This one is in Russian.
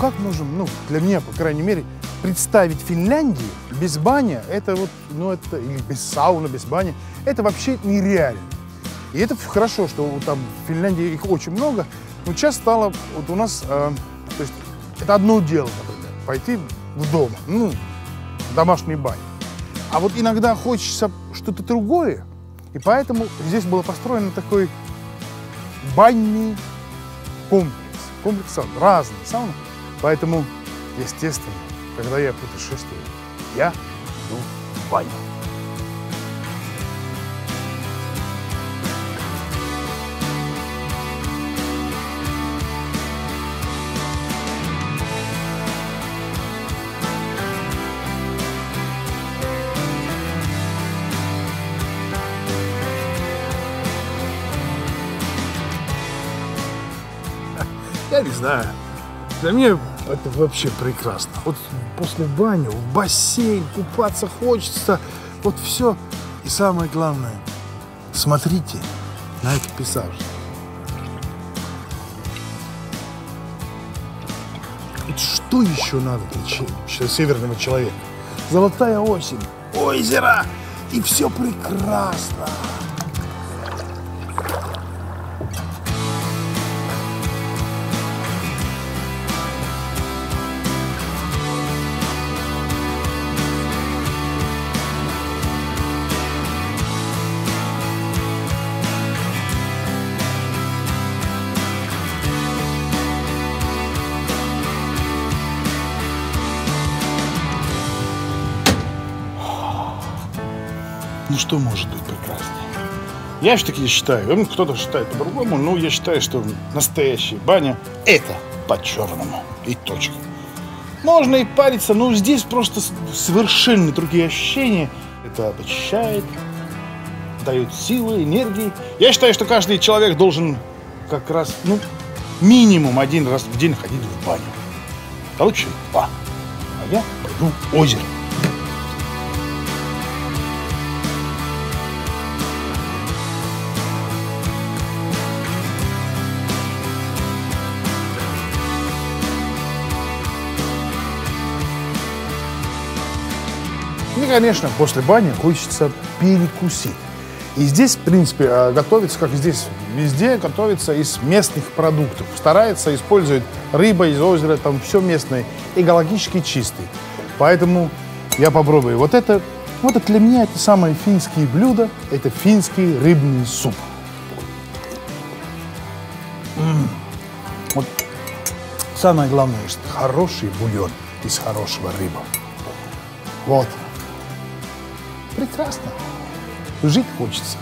как можно, ну, для меня, по крайней мере, представить Финляндию без бани, это вот, ну, это, или без сауны, без бани, это вообще нереально. И это хорошо, что там в Финляндии их очень много, но сейчас стало, вот у нас, то есть, это одно дело, например, пойти в дом, ну, в домашний бань. А вот иногда хочется что-то другое, и поэтому здесь было построено такой банный комплекс. Комплекс саун, разные сауны. Поэтому, естественно, когда я путешествую, я иду в баню. Я не знаю, для меня это вообще прекрасно. Вот после бани, в бассейн, купаться хочется, вот все. И самое главное, смотрите на этот пейзаж. Что еще надо для северного человека? Золотая осень, озеро, и все прекрасно. Ну что может быть прекраснее? Я все-таки считаю, ну, кто-то считает по-другому, но я считаю, что настоящая баня – это по-черному и точка. Можно и париться, но здесь просто совершенно другие ощущения. Это очищает, дает силы, энергии. Я считаю, что каждый человек должен как раз, ну, минимум один раз в день ходить в баню. А лучше два. А я пойду в озеро. И, конечно, после бани хочется перекусить. И здесь, в принципе, готовится, как здесь везде, готовится из местных продуктов. Старается, использует рыба из озера, там все местное, экологически чистый. Поэтому я попробую. Вот это для меня это самые финские блюда, это финский рыбный суп. Вот самое главное, что хороший бульон из хорошего рыбы. Вот. Прекрасно. Жить хочется.